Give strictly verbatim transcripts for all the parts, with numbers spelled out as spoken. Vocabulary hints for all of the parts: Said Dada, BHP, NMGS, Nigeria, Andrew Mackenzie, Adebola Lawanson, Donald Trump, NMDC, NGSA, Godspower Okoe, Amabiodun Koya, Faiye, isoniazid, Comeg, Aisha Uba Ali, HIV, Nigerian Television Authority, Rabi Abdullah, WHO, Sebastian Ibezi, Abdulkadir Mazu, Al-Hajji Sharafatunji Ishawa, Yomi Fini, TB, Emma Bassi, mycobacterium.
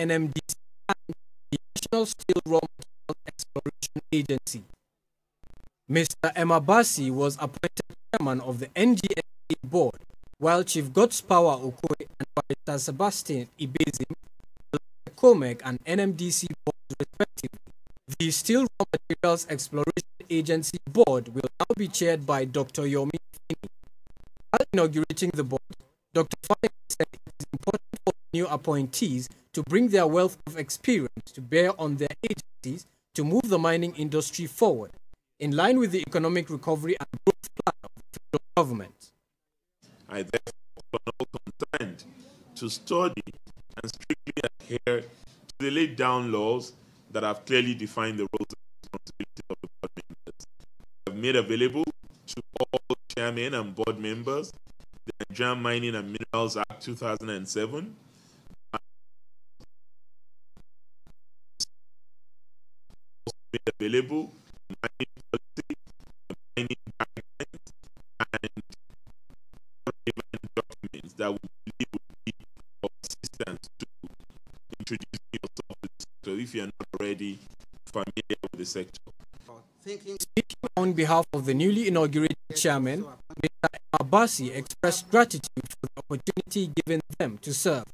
N M D C and the National Steel Raw Materials Exploration Agency. Mister Emma Bassi was appointed chairman of the N G S A board, while Chief Godspower Okoe and Mister Sebastian Ibezi the Comeg and N M D C boards respectively. The Steel Raw Materials Exploration Agency board will now be chaired by Doctor Yomi Fini. While inaugurating the board, Doctor Faiye said it is important for new appointees to bring their wealth of experience to bear on their agencies to move the mining industry forward, in line with the economic recovery and growth plan of the federal government. I therefore am not concerned to study and strictly adhere to the laid down laws that have clearly defined the roles and responsibilities of the board members. I have made available to all chairmen and board members the Nigerian Mining and Minerals Act two thousand seven, made available mining policy, mining guidelines, and relevant documents that we believe would be of assistance to introduce yourself to the sector if you are not already familiar with the sector. Thinking. Speaking on behalf of the newly inaugurated chairman, Mister Abasi expressed gratitude for the opportunity given them to serve,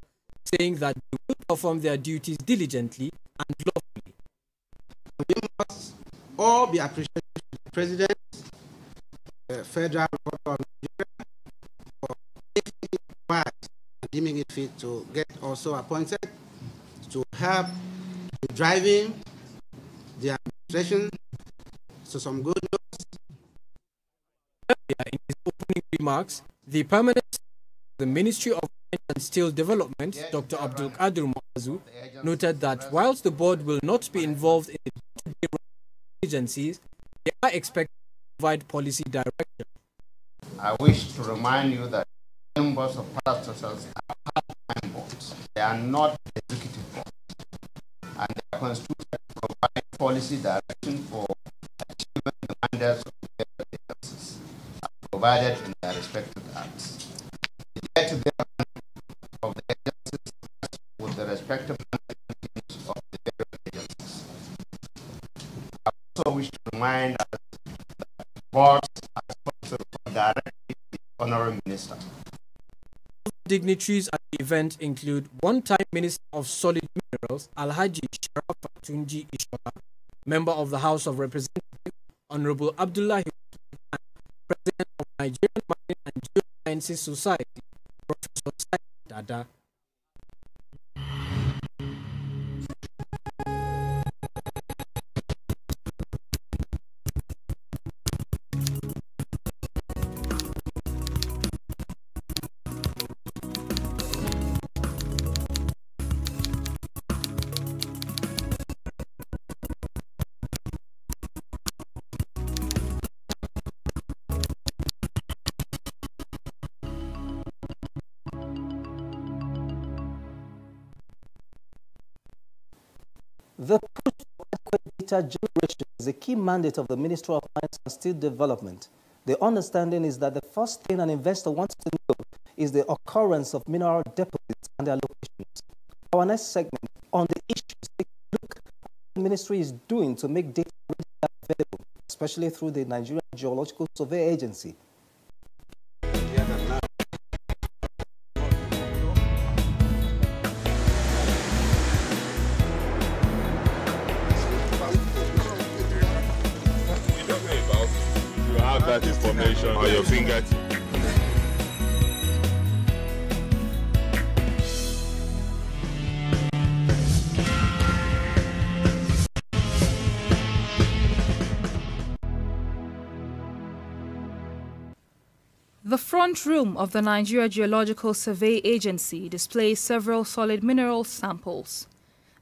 saying that they will perform their duties diligently and lawfully. We must all be appreciated to the President, the Federal Government of Nigeria, for making it wise and deeming it fit to get also appointed to help in driving the administration to some good news. Earlier in his opening remarks, the permanent secretary of the Ministry of Mines and Steel Development, yes, Doctor Abdulkadir Mazu, noted that whilst the board will not be involved in the agencies, they are expected to provide policy direction. I wish to remind you that members of parliamentarians are part-time boards. They are not executive boards, and they are constituted to provide policy direction for achieving the mandates of their agencies as provided in their respective acts. The day-to-day of the agencies with the respective mandates of the various agencies. I also wish to remind us that boards are sponsored directly to the Honorary Minister. Dignitaries at the event include one-time Minister of Solid Minerals, Al-Hajji Sharafatunji Ishawa, Member of the House of Representatives, Honorable Abdullah, and President of Nigerian Mining and Geosciences Society, Professor Said Dada. The push for adequate data generation is a key mandate of the Ministry of Mines and Steel Development. The understanding is that the first thing an investor wants to know is the occurrence of mineral deposits and their locations. Our next segment on the issues takes a look at what the Ministry is doing to make data available, especially through the Nigerian Geological Survey Agency. Or your fingers. The front room of the Nigeria Geological Survey Agency displays several solid mineral samples,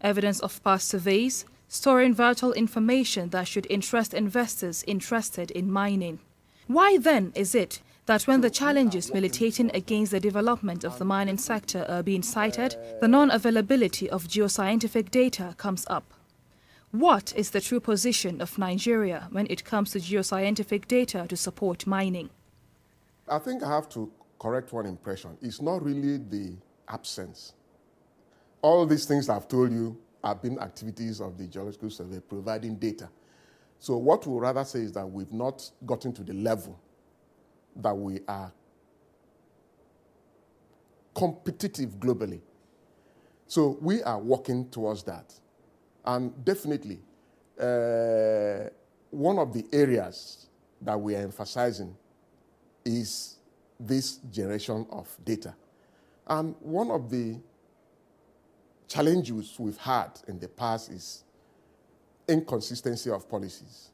evidence of past surveys, storing vital information that should interest investors interested in mining. Why then is it that when the challenges militating against the development of the mining sector are being cited, the non-availability of geoscientific data comes up? What is the true position of Nigeria when it comes to geoscientific data to support mining? I think I have to correct one impression. It's not really the absence All these things I've told you have been activities of the Geological Survey providing data. So what we'll rather say is that we've not gotten to the level that we are competitive globally. So we are working towards that. And definitely, uh, one of the areas that we are emphasizing is this generation of data. And one of the challenges we've had in the past is inconsistency of policies.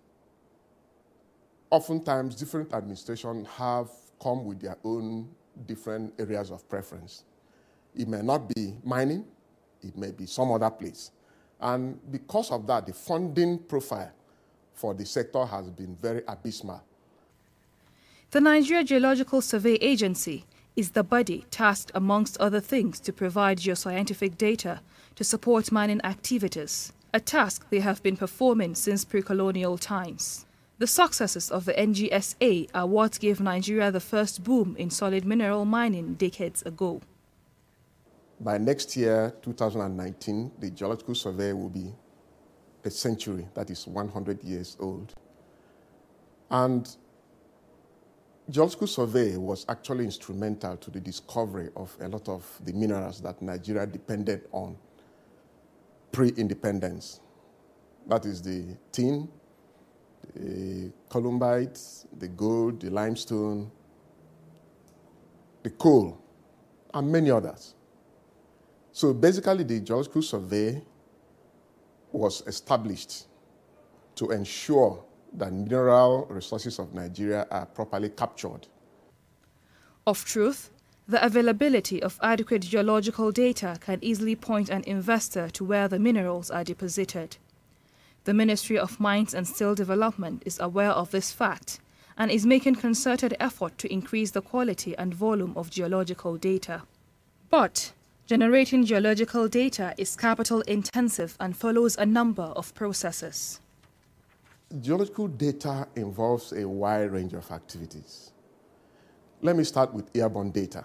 Oftentimes, different administrations have come with their own different areas of preference. It may not be mining, it may be some other place. And because of that, the funding profile for the sector has been very abysmal. The Nigeria Geological Survey Agency is the body tasked, amongst other things, to provide geoscientific data to support mining activities, a task they have been performing since pre-colonial times. The successes of the N G S A are what gave Nigeria the first boom in solid mineral mining decades ago. By next year, two thousand nineteen, the Geological Survey will be a century, that is one hundred years old. And Geological Survey was actually instrumental to the discovery of a lot of the minerals that Nigeria depended on pre-independence. That is the tin, the columbite, the gold, the limestone, the coal, and many others. So basically, the Geological Survey was established to ensure that mineral resources of Nigeria are properly captured. Of truth, the availability of adequate geological data can easily point an investor to where the minerals are deposited. The Ministry of Mines and Steel Development is aware of this fact and is making concerted effort to increase the quality and volume of geological data. But generating geological data is capital intensive and follows a number of processes. Geological data involves a wide range of activities. Let me start with airborne data.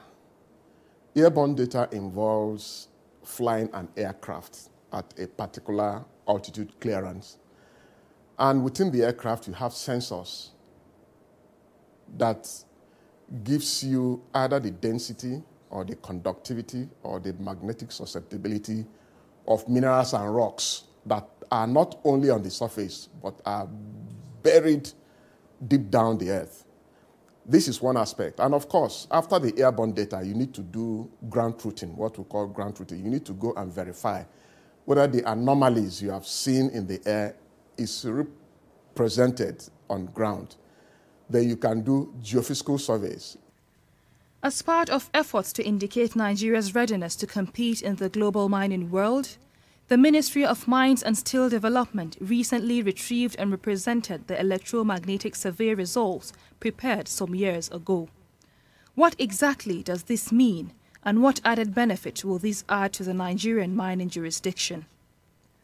Airborne data involves flying an aircraft at a particular altitude clearance. And within the aircraft, you have sensors that gives you either the density or the conductivity or the magnetic susceptibility of minerals and rocks that are not only on the surface, but are buried deep down the earth. This is one aspect. And of course, after the airborne data, you need to do ground truthing, what we call ground truthing. You need to go and verify whether the anomalies you have seen in the air is represented on ground. Then you can do geophysical surveys. As part of efforts to indicate Nigeria's readiness to compete in the global mining world, the Ministry of Mines and Steel Development recently retrieved and represented the electromagnetic survey results prepared some years ago. What exactly does this mean, and what added benefit will this add to the Nigerian mining jurisdiction?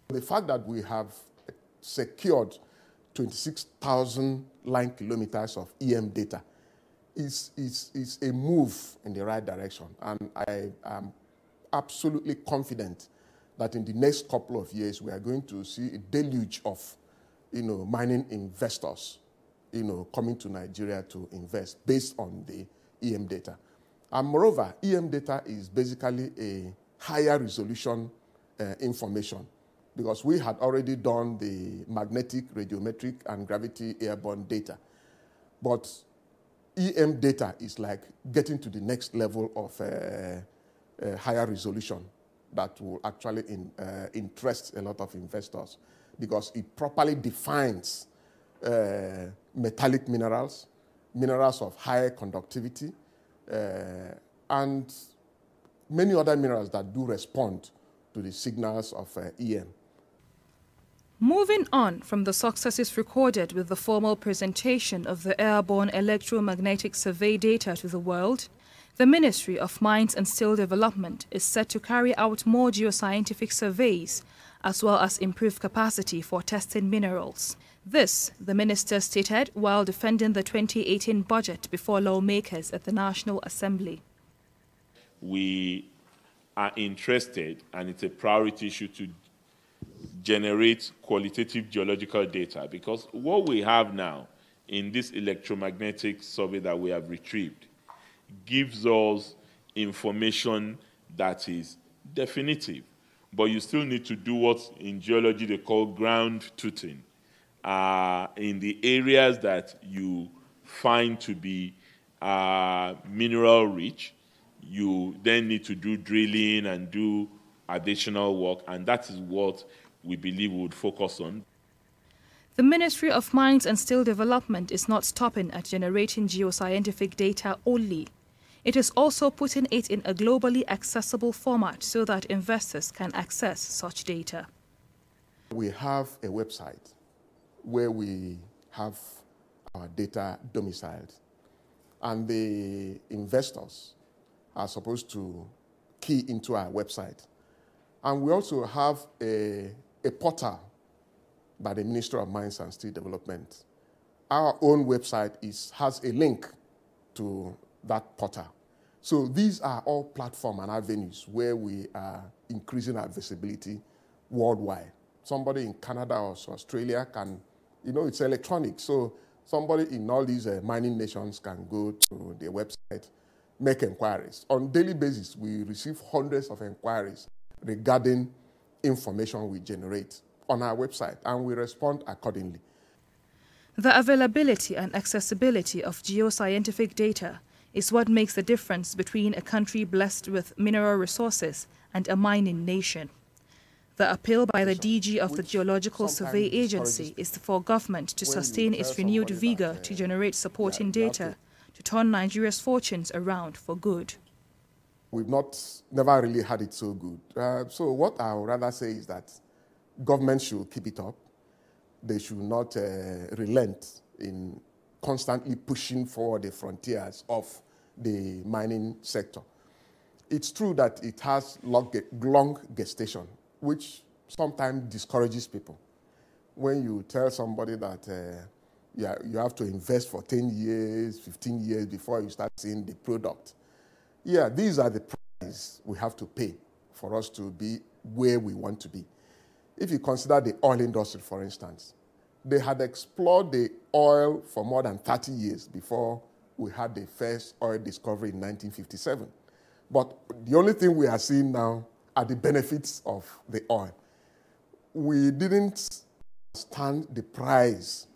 The fact that we have secured twenty-six thousand line kilometers of E M data is, is, is a move in the right direction, and I am absolutely confident that in the next couple of years, we are going to see a deluge of, you know, mining investors, you know, coming to Nigeria to invest based on the E M data. And moreover, E M data is basically a higher resolution uh, information, because we had already done the magnetic, radiometric, and gravity airborne data. But E M data is like getting to the next level of uh, uh, higher resolution that will actually in, uh, interest a lot of investors, because it properly defines uh, metallic minerals, minerals of high conductivity, uh, and many other minerals that do respond to the signals of uh, E M. Moving on from the successes recorded with the formal presentation of the airborne electromagnetic survey data to the world, the Ministry of Mines and Steel Development is set to carry out more geoscientific surveys, as well as improve capacity for testing minerals. This, the minister stated while defending the twenty eighteen budget before lawmakers at the National Assembly. We are interested, and it's a priority issue to generate qualitative geological data, because what we have now in this electromagnetic survey that we have retrieved gives us information that is definitive, but you still need to do what in geology they call ground truthing, uh, in the areas that you find to be uh, mineral rich. You then need to do drilling and do additional work, and that is what we believe we would focus on. The Ministry of Mines and Steel Development is not stopping at generating geoscientific data only. It is also putting it in a globally accessible format so that investors can access such data. We have a website where we have our data domiciled, and the investors are supposed to key into our website. And we also have a, a portal by the Ministry of Mines and Steel Development. Our own website is, has a link to that portal. So these are all platforms and avenues where we are increasing our visibility worldwide. Somebody in Canada or Australia can, you know, it's electronic. So somebody in all these uh, mining nations can go to the website, make inquiries. On a daily basis, we receive hundreds of inquiries regarding information we generate on our website, and we respond accordingly. The availability and accessibility of geoscientific data is what makes the difference between a country blessed with mineral resources and a mining nation. The appeal by the D G of the Geological Survey Agency is for government to sustain its renewed vigour to generate supporting data to turn Nigeria's fortunes around for good. We've not, never really had it so good. Uh, so what I would rather say is that government should keep it up. They should not uh, relent in constantly pushing forward the frontiers of the mining sector. It's true that it has long, long gestation, which sometimes discourages people. When you tell somebody that uh, yeah, you have to invest for ten years, fifteen years before you start seeing the product, yeah, these are the prices we have to pay for us to be where we want to be. If you consider the oil industry, for instance, they had explored the oil for more than thirty years before we had the first oil discovery in nineteen fifty-seven. But the only thing we are seeing now are the benefits of the oil. We didn't understand the price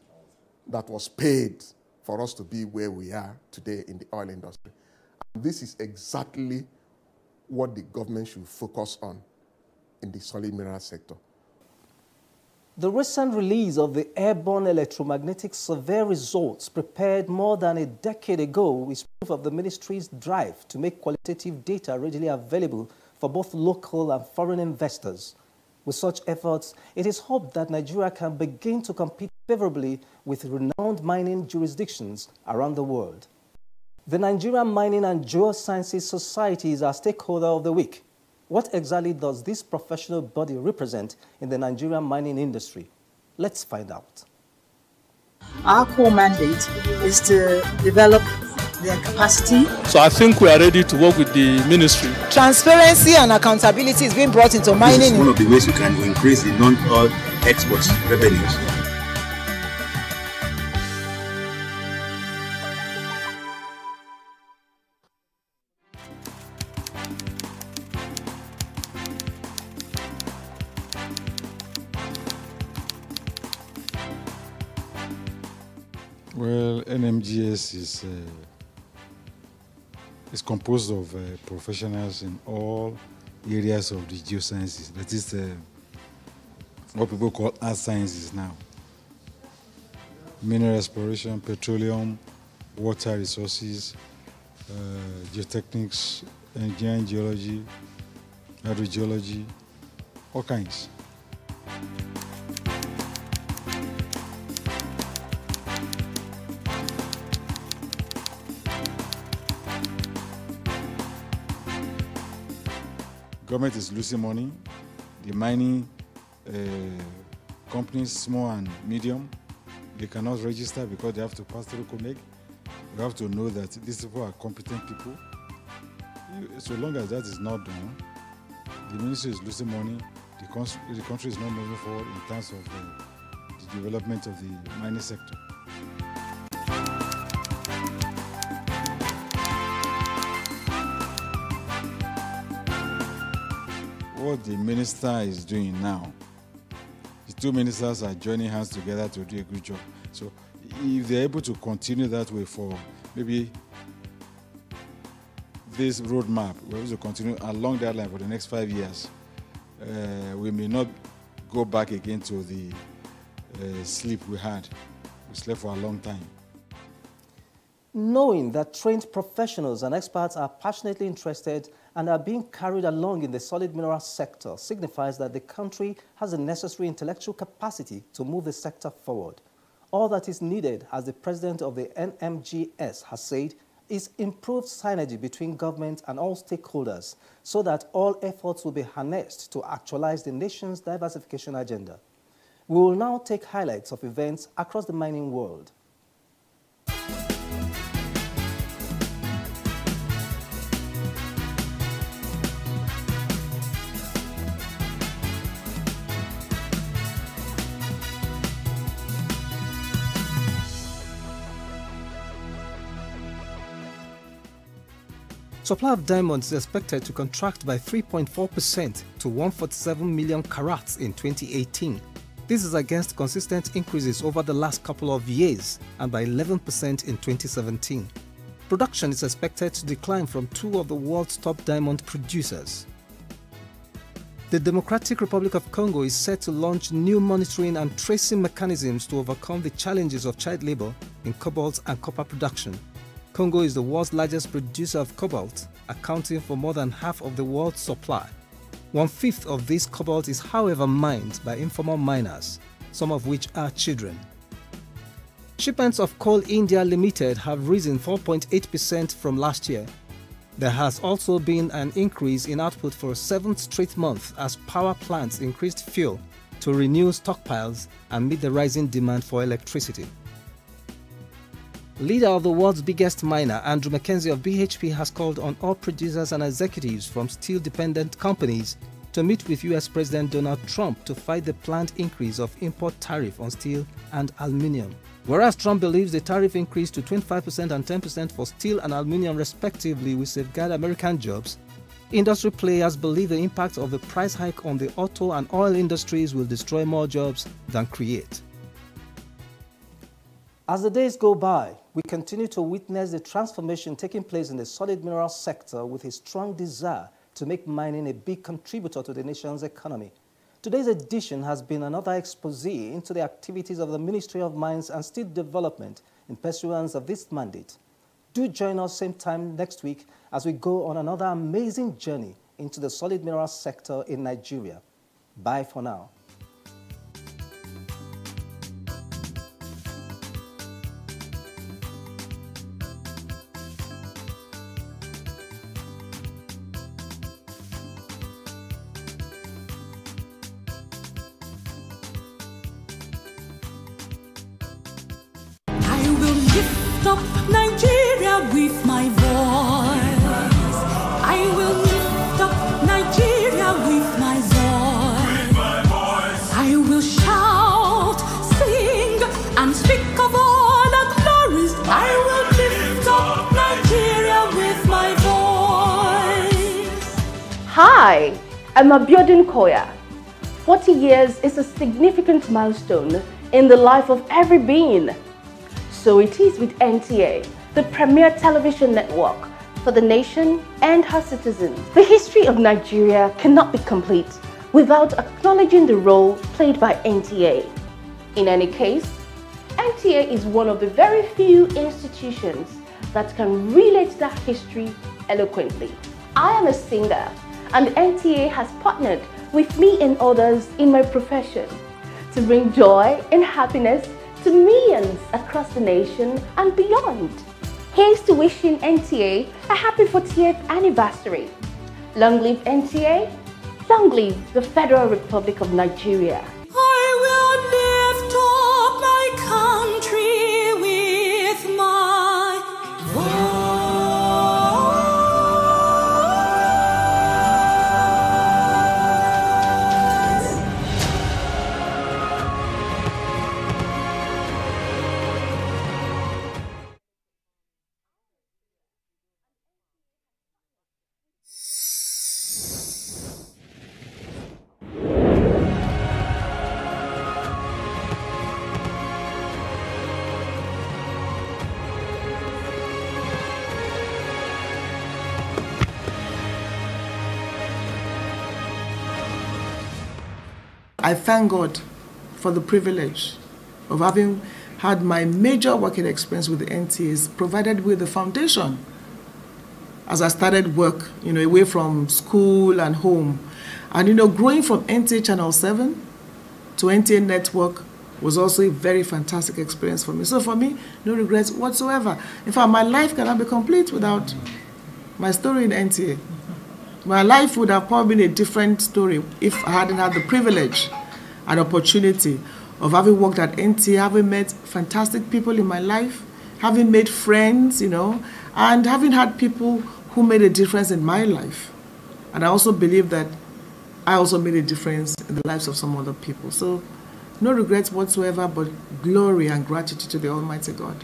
that was paid for us to be where we are today in the oil industry. This is exactly what the government should focus on in the solid mineral sector. The recent release of the Airborne Electromagnetic Survey results prepared more than a decade ago is proof of the ministry's drive to make qualitative data readily available for both local and foreign investors. With such efforts, it is hoped that Nigeria can begin to compete favorably with renowned mining jurisdictions around the world. The Nigerian Mining and Geosciences Society is our stakeholder of the week. What exactly does this professional body represent in the Nigerian mining industry? Let's find out. Our core mandate is to develop their capacity. So I think we are ready to work with the ministry. Transparency and accountability is being brought into mining. This is one of the ways we can increase the non-oil exports revenues. Well, N M G S is, uh, is composed of uh, professionals in all areas of the geosciences. That is uh, what people call earth sciences now. Mineral exploration, petroleum, water resources, uh, geotechnics, engineering geology, hydrogeology, all kinds. Government is losing money. The mining uh, companies, small and medium, they cannot register because they have to pass through Comeg. We have to know that these people are competent people. So long as that is not done, The ministry is losing money. The country, the country is not moving forward in terms of the, the development of the mining sector. What the minister is doing now, the two ministers are joining hands together to do a good job. So if they're able to continue that way for maybe this roadmap, we're able to continue along that line for the next five years, uh, we may not go back again to the uh, sleep we had. We slept for a long time. Knowing that trained professionals and experts are passionately interested and are being carried along in the solid mineral sector signifies that the country has the necessary intellectual capacity to move the sector forward. All that is needed, as the president of the N M G S has said, is improved synergy between government and all stakeholders so that all efforts will be harnessed to actualize the nation's diversification agenda. We will now take highlights of events across the mining world. Supply of diamonds is expected to contract by three point four percent to one hundred forty-seven million carats in twenty eighteen. This is against consistent increases over the last couple of years and by eleven percent in twenty seventeen. Production is expected to decline from two of the world's top diamond producers. The Democratic Republic of Congo is set to launch new monitoring and tracing mechanisms to overcome the challenges of child labor in cobalt and copper production. Congo is the world's largest producer of cobalt, accounting for more than half of the world's supply. One-fifth of this cobalt is, however, mined by informal miners, some of which are children. Shipments of Coal India Limited have risen four point eight percent from last year. There has also been an increase in output for a seventh straight month as power plants increased fuel to renew stockpiles and meet the rising demand for electricity. Leader of the world's biggest miner, Andrew Mackenzie of B H P, has called on all producers and executives from steel-dependent companies to meet with U S President Donald Trump to fight the planned increase of import tariff on steel and aluminium. Whereas Trump believes the tariff increase to twenty-five percent and ten percent for steel and aluminium respectively will safeguard American jobs, industry players believe the impact of the price hike on the auto and oil industries will destroy more jobs than create. As the days go by, we continue to witness the transformation taking place in the solid mineral sector with a strong desire to make mining a big contributor to the nation's economy. Today's edition has been another expose into the activities of the Ministry of Mines and Steel Development in pursuance of this mandate. Do join us same time next week as we go on another amazing journey into the solid mineral sector in Nigeria. Bye for now. Hi, I'm Amabiodun Koya. forty years is a significant milestone in the life of every being. So it is with N T A, the premier television network for the nation and her citizens. The history of Nigeria cannot be complete without acknowledging the role played by N T A. In any case, N T A is one of the very few institutions that can relate that history eloquently. I am a singer, and N T A has partnered with me and others in my profession to bring joy and happiness to millions across the nation and beyond. Here's to wishing N T A a happy fortieth anniversary. Long live N T A, long live the Federal Republic of Nigeria. I will lift up my country with my voice. I thank God for the privilege of having had my major working experience with the N T As provided with the foundation as I started work, you know, away from school and home. And, you know, growing from N T A Channel seven to N T A Network was also a very fantastic experience for me. So for me, no regrets whatsoever. In fact, my life cannot be complete without my story in N T A. My life would have probably been a different story if I hadn't had the privilege and opportunity of having worked at N T A, having met fantastic people in my life, having made friends, you know, and having had people who made a difference in my life. And I also believe that I also made a difference in the lives of some other people. So no regrets whatsoever, but glory and gratitude to the Almighty God.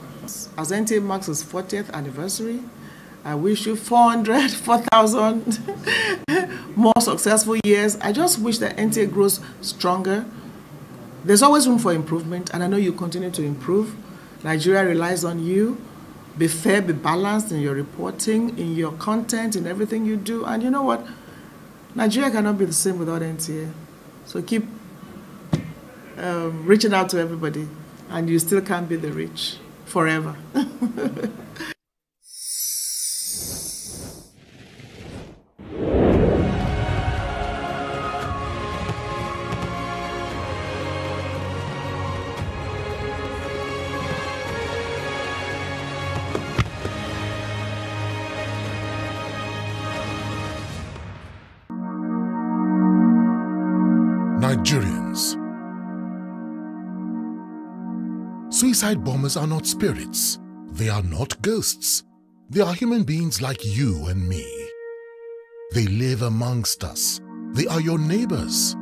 As N T A marks its fortieth anniversary, I wish you four hundred, four thousand more successful years. I just wish that N T A grows stronger. There's always room for improvement, and I know you continue to improve. Nigeria relies on you. Be fair, be balanced in your reporting, in your content, in everything you do. And you know what? Nigeria cannot be the same without N T A. So keep um, reaching out to everybody, and you still can be the rich forever. Nigerians. Suicide bombers are not spirits. They are not ghosts. They are human beings like you and me. They live amongst us. They are your neighbors.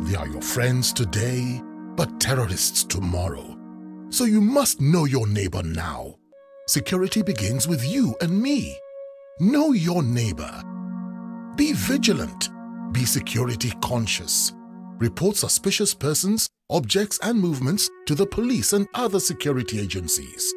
They are your friends today, but terrorists tomorrow. So you must know your neighbor now. Security begins with you and me. Know your neighbor. Be vigilant. Be security conscious. Report suspicious persons, objects and movements to the police and other security agencies.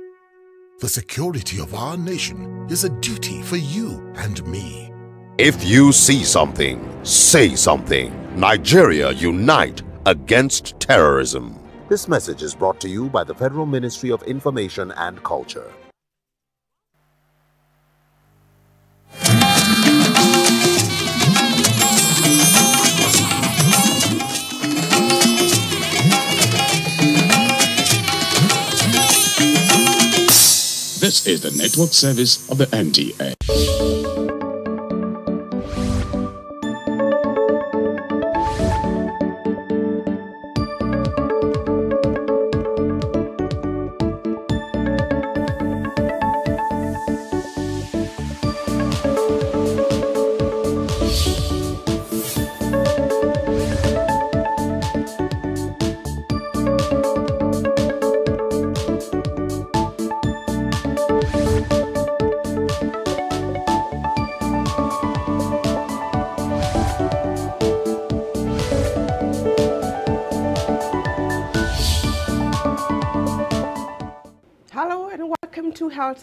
The security of our nation is a duty for you and me. If you see something, say something. Nigeria, unite against terrorism. This message is brought to you by the Federal Ministry of Information and Culture. This is the network service of the N T A.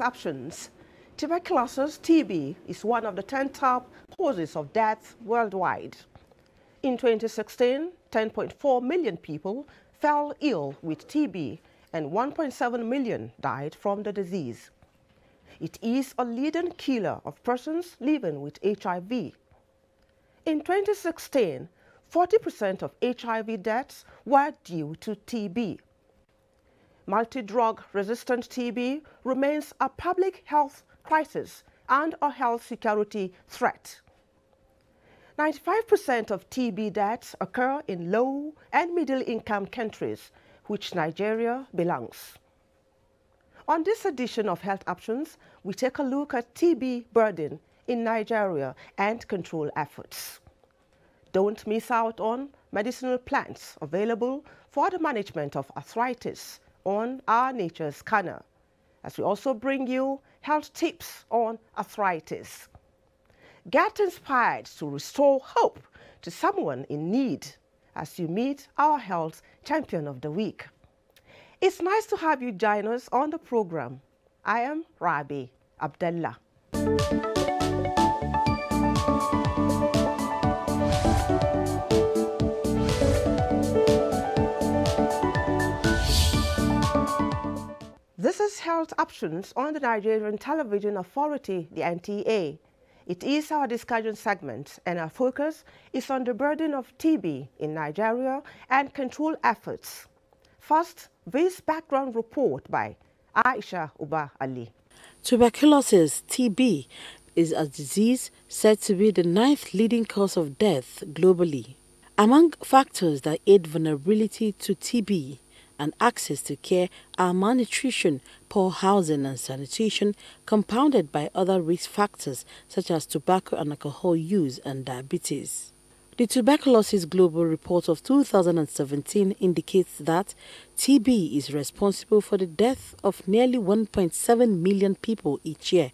Options. Tuberculosis, T B, is one of the ten top causes of death worldwide. In twenty sixteen, ten point four million people fell ill with T B and one point seven million died from the disease. It is a leading killer of persons living with H I V. In twenty sixteen, forty percent of H I V deaths were due to T B. Multi-drug-resistant T B remains a public health crisis and a health security threat. ninety-five percent of T B deaths occur in low- and middle-income countries, which Nigeria belongs. On this edition of Health Options, we take a look at T B burden in Nigeria and control efforts. Don't miss out on medicinal plants available for the management of arthritis on our Nature Scanner, as we also bring you health tips on arthritis. Get inspired to restore hope to someone in need as you meet our Health Champion of the Week. It's nice to have you join us on the program. I am Rabi Abdullah. options on the Nigerian Television Authority, the N T A. It is our discussion segment, and our focus is on the burden of T B in Nigeria and control efforts. First, this background report by Aisha Uba Ali. Tuberculosis, T B, is a disease said to be the ninth leading cause of death globally. Among factors that aid vulnerability to T B and access to care are malnutrition, poor housing and sanitation, compounded by other risk factors such as tobacco and alcohol use and diabetes. The Tuberculosis Global Report of two thousand seventeen indicates that T B is responsible for the death of nearly one point seven million people each year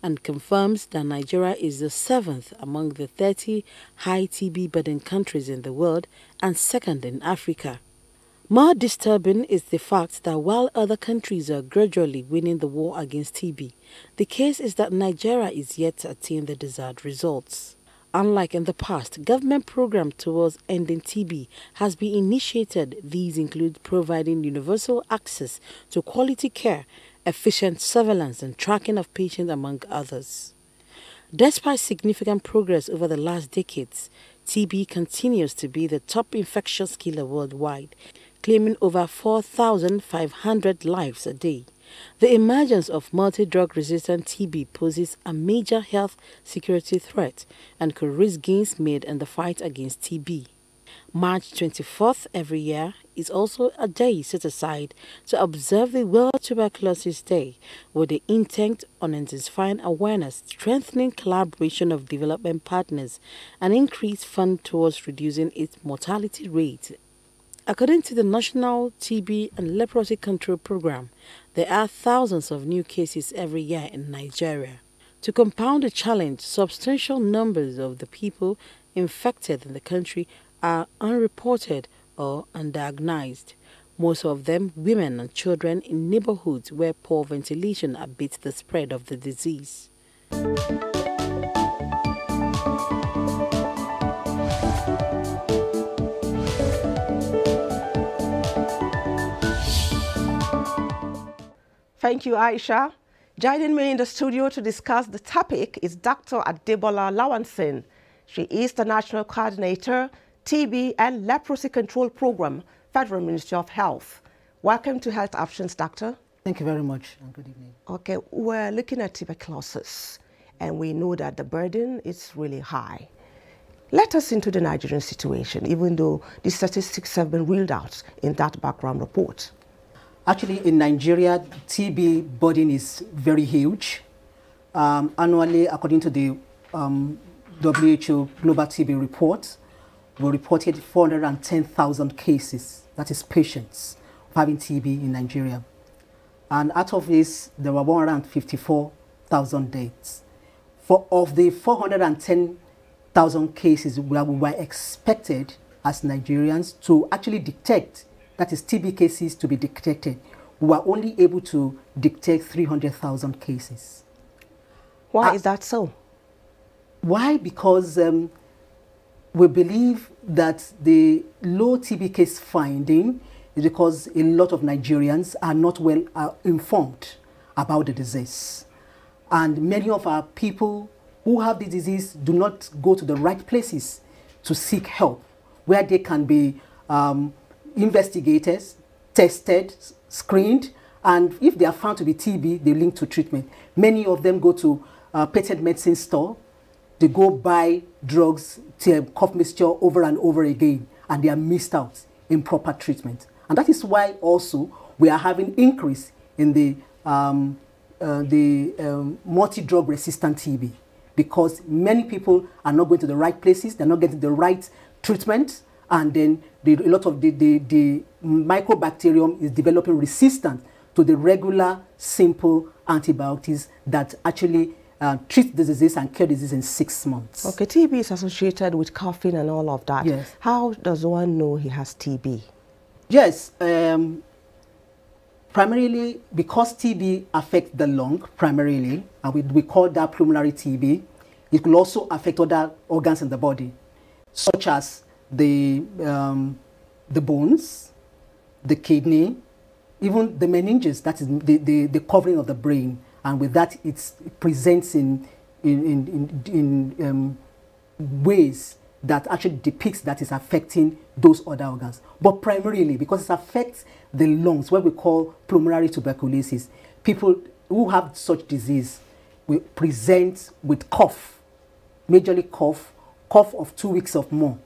and confirms that Nigeria is the seventh among the thirty high T B burden countries in the world and second in Africa. More disturbing is the fact that while other countries are gradually winning the war against T B, the case is that Nigeria is yet to attain the desired results. Unlike in the past, government programs towards ending T B has been initiated. These include providing universal access to quality care, efficient surveillance and tracking of patients, among others. Despite significant progress over the last decades, T B continues to be the top infectious killer worldwide, claiming over four thousand five hundred lives a day. The emergence of multi-drug-resistant T B poses a major health security threat and could risk gains made in the fight against T B. March twenty-fourth every year is also a day set aside to observe the World Tuberculosis Day, with the intent on intensifying awareness, strengthening collaboration of development partners, and increased funds towards reducing its mortality rate. According to the National T B and Leprosy Control Program, there are thousands of new cases every year in Nigeria. To compound the challenge, substantial numbers of the people infected in the country are unreported or undiagnosed, most of them women and children in neighborhoods where poor ventilation abets the spread of the disease. Thank you, Aisha. Joining me in the studio to discuss the topic is Doctor Adebola Lawanson. She is the National Coordinator, T B and Leprosy Control Program, Federal Ministry of Health. Welcome to Health Options, Doctor. Thank you very much, and good evening. Okay, we're looking at tuberculosis, and we know that the burden is really high. Let us into the Nigerian situation, even though the statistics have been reeled out in that background report. Actually, in Nigeria, T B burden is very huge. Um, annually, according to the um, W H O Global T B report, we reported four hundred ten thousand cases, that is patients, of having T B in Nigeria. And out of this, there were one hundred fifty-four thousand deaths. For, of the four hundred ten thousand cases where we were expected as Nigerians to actually detect, that is T B cases to be detected, we were only able to detect three hundred thousand cases. Why uh, is that so? Why? Because um, we believe that the low T B case finding is because a lot of Nigerians are not well uh, informed about the disease. And many of our people who have the disease do not go to the right places to seek help, where they can be um, investigators, tested, screened, and if they are found to be T B, they link to treatment. Many of them go to uh, patent medicine store, they go buy drugs, cough mixture over and over again, and they are missed out in proper treatment. And that is why also we are having increase in the, um, uh, the um, multi-drug resistant T B, because many people are not going to the right places, they're not getting the right treatment, and then the, a lot of the, the, the mycobacterium is developing resistance to the regular, simple antibiotics that actually uh, treat the disease and cure disease in six months. Okay, T B is associated with coughing and all of that. Yes. How does one know he has T B? Yes, um, primarily because T B affects the lung primarily, and we, we call that pulmonary T B. It could also affect other organs in the body, such as the, um, the bones, the kidney, even the meninges, that is the, the, the covering of the brain, and with that it's, it presents in, in, in, in, in um, ways that actually depicts that is affecting those other organs. But primarily, because it affects the lungs, what we call pulmonary tuberculosis, people who have such disease will present with cough, majorly cough, cough of two weeks or more.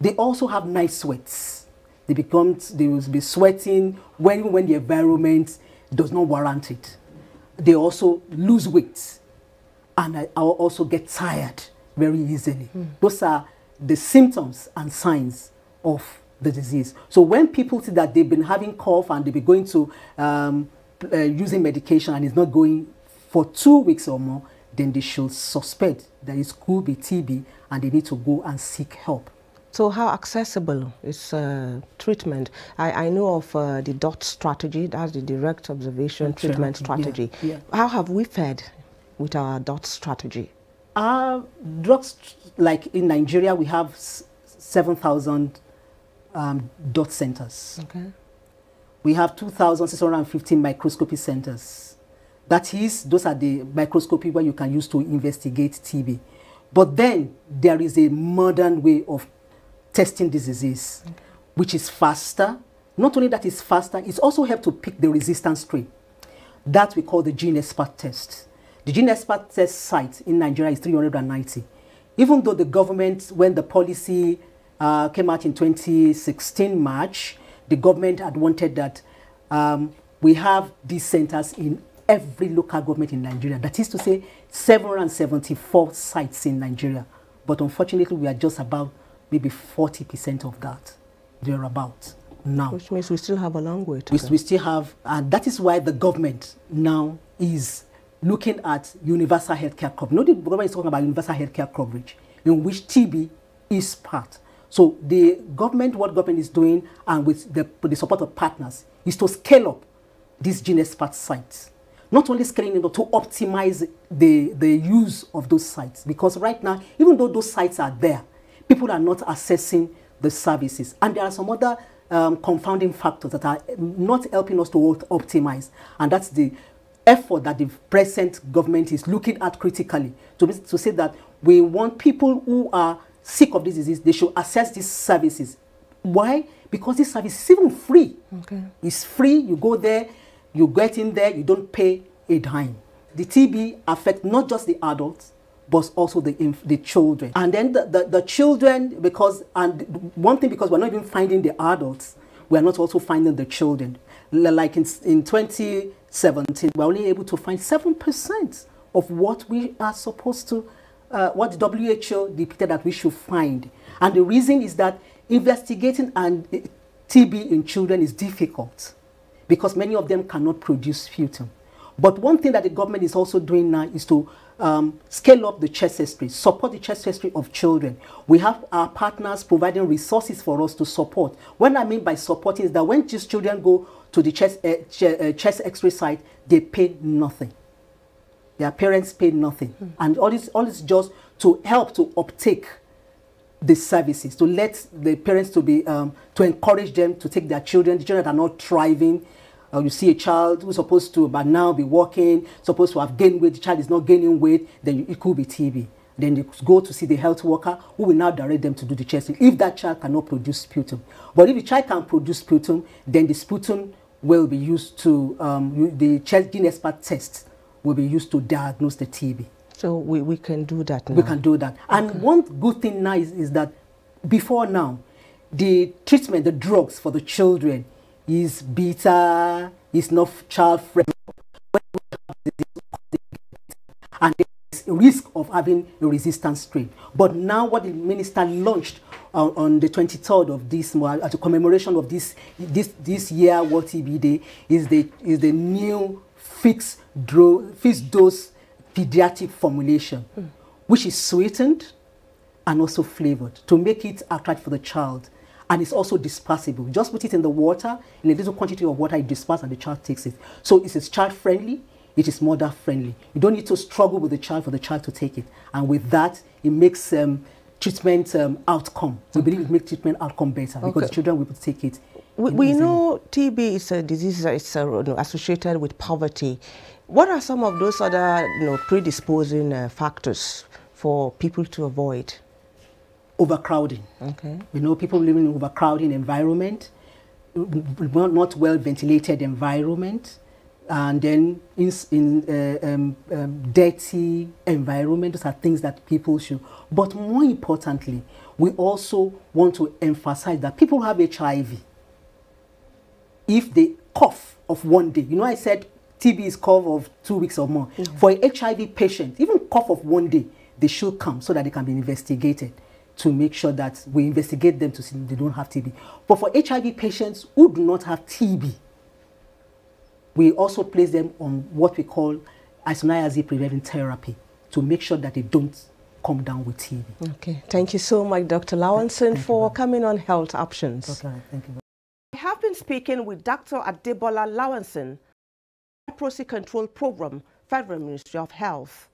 They also have night sweats. They become, they will be sweating when, when the environment does not warrant it. They also lose weight and I, I also get tired very easily. Mm. Those are the symptoms and signs of the disease. So when people see that they've been having cough and they've been going to um, uh, using medication and it's not going for two weeks or more, then they should suspect that it could be T B and they need to go and seek help. So how accessible is uh, treatment? I, I know of uh, the D O T strategy, that's the direct observation and treatment strategy. Yeah, yeah. How have we fared with our D O T strategy? Our drugs, like in Nigeria, we have seven thousand um, D O T centers. Okay. We have two thousand six hundred fifty microscopy centers. That is, those are the microscopy where you can use to investigate T B. But then there is a modern way of testing this disease, okay, which is faster. Not only that it's faster, it's also helped to pick the resistance strain. That we call the gene expert test. The gene expert test site in Nigeria is three hundred ninety. Even though the government, when the policy uh, came out in twenty sixteen March, the government had wanted that um, we have these centers in every local government in Nigeria. That is to say, seven hundred seventy-four sites in Nigeria. But unfortunately, we are just about maybe forty percent of that, thereabouts now. Which means we still have a long way to go. We still have, and that is why the government now is looking at universal healthcare coverage. No, the government is talking about universal healthcare coverage, in which T B is part. So the government, what government is doing, and with the, with the support of partners, is to scale up these gene expert sites. Not only scaling it, but to optimize the, the use of those sites. Because right now, even though those sites are there, people are not accessing the services. And there are some other um, confounding factors that are not helping us to optimize. And that's the effort that the present government is looking at critically, to, be, to say that we want people who are sick of this disease, they should access these services. Why? Because this service is even free. Okay. It's free, you go there, you get in there, you don't pay a dime. The T B affects not just the adults, but also the, inf the children. And then the, the, the children, because, and one thing, because we're not even finding the adults, we're not also finding the children. Like in, in twenty seventeen, we're only able to find seven percent of what we are supposed to, uh, what W H O depicted that we should find. And the reason is that investigating and uh, T B in children is difficult because many of them cannot produce sputum. But one thing that the government is also doing now is to um, scale up the chest X-ray, support the chest X-ray of children. We have our partners providing resources for us to support. What I mean by supporting is that when these children go to the chest, uh, ch uh, chest X-ray site, they pay nothing. Their parents pay nothing. Mm. And all this, all is just to help to uptake the services, to let the parents to be, um, to encourage them to take their children, the children that are not thriving. Uh, you see a child who's supposed to by now be walking, supposed to have gained weight, the child is not gaining weight, then you, it could be T B. Then they go to see the health worker who will now direct them to do the chest. If that child cannot produce sputum. But if the child can produce sputum, then the sputum will be used to, um, the chest gene expert test will be used to diagnose the T B. So we, we can do that now. We can do that. Okay. And one good thing now is, is that before now, the treatment, the drugs for the children, is bitter, is not child-friendly, and there's a risk of having a resistance strain. But now what the minister launched uh, on the twenty-third of this month, as a commemoration of this, this, this year World T B Day, is the, is the new fixed, dro fixed dose pediatric formulation, mm, which is sweetened and also flavored to make it attractive for the child. And it's also dispersible. Just put it in the water, in a little quantity of water, it disperses and the child takes it. So it is child-friendly, it is mother-friendly. You don't need to struggle with the child for the child to take it. And with that, it makes um, treatment um, outcome. We okay. believe it makes treatment outcome better because okay. the children will take it We, we know T B is a disease that is uh, you know, associated with poverty. What are some of those other you know, predisposing uh, factors for people to avoid? Overcrowding. Okay. We know people living in overcrowding environment, not well-ventilated environment, and then in, in uh, um, um, dirty environment. Those are things that people should. But more importantly, we also want to emphasize that people who have H I V, if they cough of one day, you know I said T B is cough of two weeks or more. Mm-hmm. For an H I V patient, even cough of one day, they should come so that they can be investigated to make sure that we investigate them to see if they don't have T B. But for H I V patients who do not have T B, we also place them on what we call isoniazid preventive therapy to make sure that they don't come down with T B. Okay, thank you so much, Doctor Lawanson, for coming on Health Options. Okay, thank you. I have been speaking with Doctor Adebola Lawanson, Leprosy Control Program, Federal Ministry of Health.